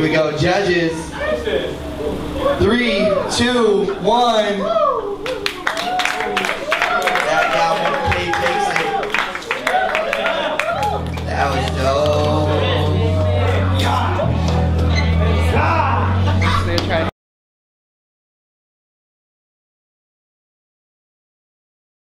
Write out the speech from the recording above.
Here we go, judges. 3, 2, 1.